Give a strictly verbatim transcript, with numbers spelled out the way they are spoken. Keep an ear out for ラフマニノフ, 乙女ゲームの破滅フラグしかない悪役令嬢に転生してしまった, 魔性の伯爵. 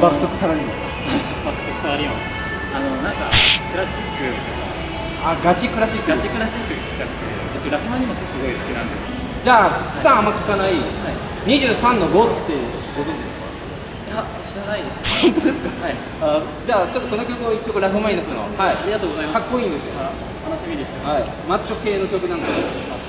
爆速サラリーマン。爆速サラリーマン。あのなんかクラシックとか。あ、ガチクラシック。ガチクラシック聞きたくて、ラフマニノフすごい好きなんです。じゃあ普段あんま聞かないにじゅうさんのごってご存知ですか？いや、知らないです。本当ですか？はい。あ、じゃあちょっとその曲を一曲ラフマニノフの。はい。ありがとうございます。かっこいいんですよ。楽しみです。はい。マッチョ系の曲なんです。